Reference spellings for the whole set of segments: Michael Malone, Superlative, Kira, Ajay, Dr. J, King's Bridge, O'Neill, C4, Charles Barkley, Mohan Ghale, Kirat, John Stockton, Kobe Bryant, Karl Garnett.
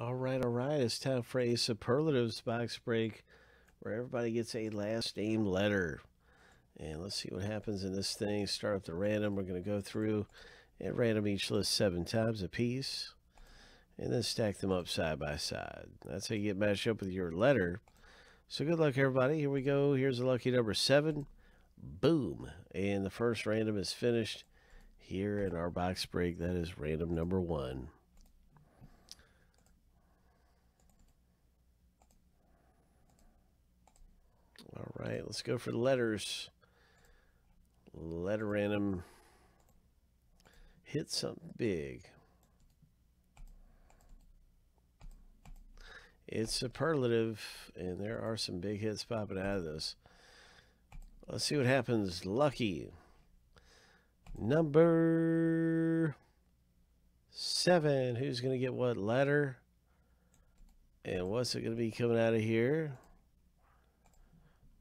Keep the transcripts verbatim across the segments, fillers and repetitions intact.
All right, all right. It's time for a superlatives box break where everybody gets a last name letter. And let's see what happens in this thing. Start with the random. We're going to go through and random each list seven times a piece. And then stack them up side by side. That's how you get matched up with your letter. So good luck, everybody. Here we go. Here's the lucky number seven. Boom. And the first random is finished here in our box break. That is random number one. All right, let's go for the letters. Letter random. Hit something big. It's superlative, and there are some big hits popping out of this. Let's see what happens. Lucky number seven. Who's going to get what letter? And what's it going to be coming out of here?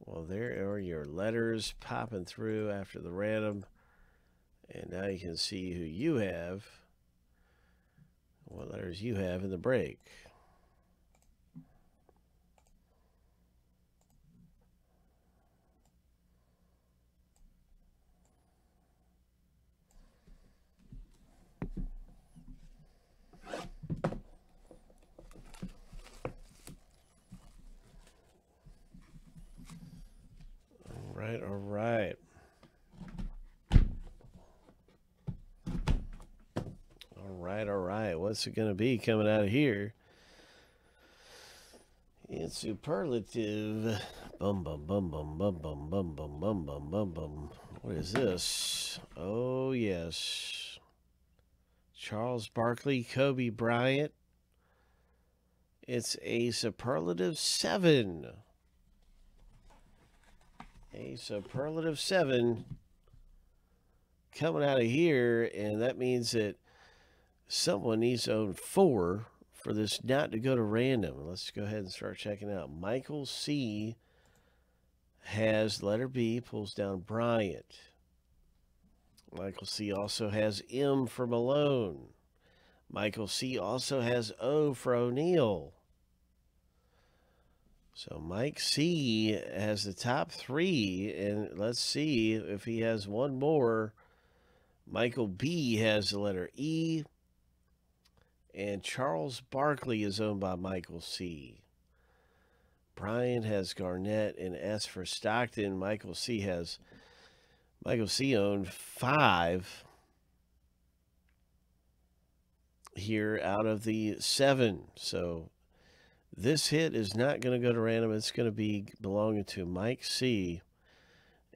Well, there are your letters popping through after the random. And now you can see who you have, what letters you have in the break. All right. All right, all right. What's it going to be coming out of here? It's superlative. Bum, bum, bum, bum, bum, bum, bum, bum, bum, bum, bum, bum. What is this? Oh, yes. Charles Barkley, Kobe Bryant. It's a superlative seven. A superlative seven coming out of here, and that means that someone needs to own four for this not to go to random. Let's go ahead and start checking out. Michael C has letter B, pulls down Bryant. Michael C also has M for Malone. Michael C also has O for O'Neill. So Mike C has the top three, and let's see if he has one more. Michael B has the letter E, and Charles Barkley is owned by Michael C. Brian has Garnett and S for Stockton. Michael C has Michael C owned five here out of the seven. So this hit is not going to go to random. It's going to be belonging to Mike C.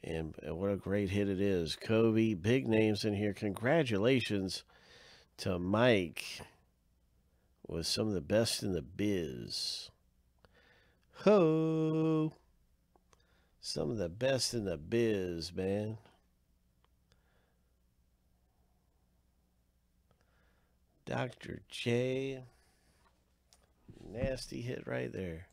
And, and what a great hit it is. Kobe, big names in here. Congratulations to Mike with some of the best in the biz. Ho! Some of the best in the biz, man. Doctor J. Nasty hit right there.